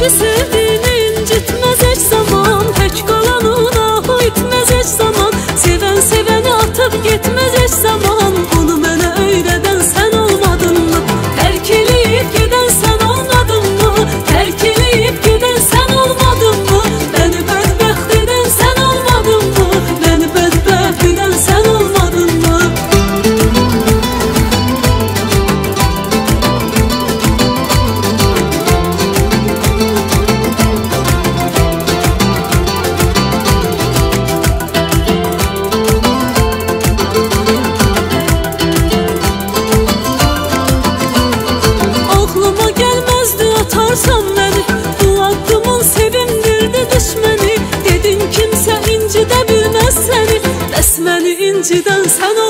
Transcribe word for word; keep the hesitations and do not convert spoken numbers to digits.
Kişi sevdiğini incitmez eş zaman, tek kalanına huytmez eş zaman. Seven seveni atıp gitmez eş zaman. Bunu bana öğreden sen olmadın mı? Terk eleyip giden sen olmadın mı? Terk eleyip giden sen olmadın mı? Beni bedbaht eden sen olmadın mı? Beni bedbaht eden sen olmadın mı? Atarsan beni, bu adımın sevindirdi düşmeni. Dedin kimse incide bilmez seni, resmeni inciden sen ol.